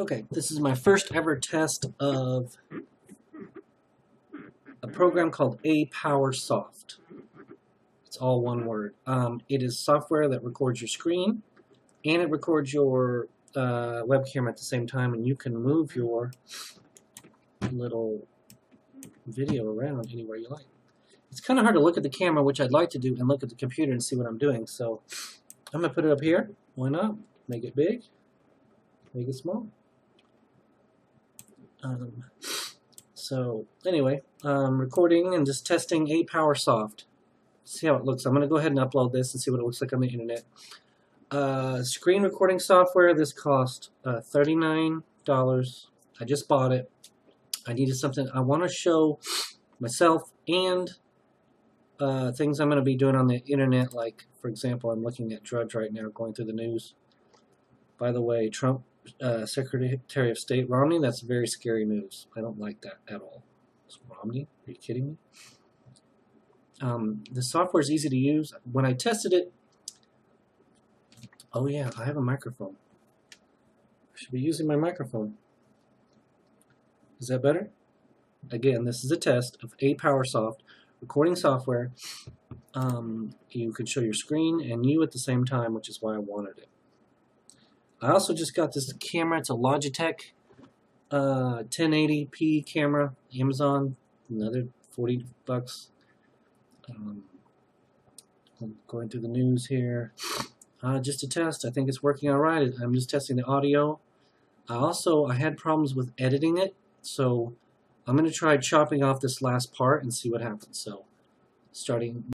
Okay, this is my first ever test of a program called APowersoft. It's all one word. It is software that records your screen, and it records your webcam at the same time, and you can move your little video around anywhere you like. It's kind of hard to look at the camera, which I'd like to do, and look at the computer and see what I'm doing, so I'm going to put it up here. Why not? Make it big. Make it small. So anyway, recording and just testing APowersoft. See how it looks. I'm going to go ahead and upload this and see what it looks like on the internet. Screen recording software. This cost $39. I just bought it. I needed something. I want to show myself and things I'm going to be doing on the internet. Like, for example, I'm looking at Drudge right now, going through the news. By the way, Trump, Secretary of State Romney, that's very scary news. I don't like that at all. It's Romney? Are you kidding me? The software is easy to use. When I tested it, oh yeah, I have a microphone. I should be using my microphone. Is that better? Again, this is a test of APowersoft recording software. You can show your screen and you at the same time, which is why I wanted it. I also just got this camera. It's a Logitech 1080p camera, Amazon, another 40 bucks. I'm going through the news here. Just to test, I think it's working all right. I'm just testing the audio. I had problems with editing it, so I'm going to try chopping off this last part and see what happens. So, starting...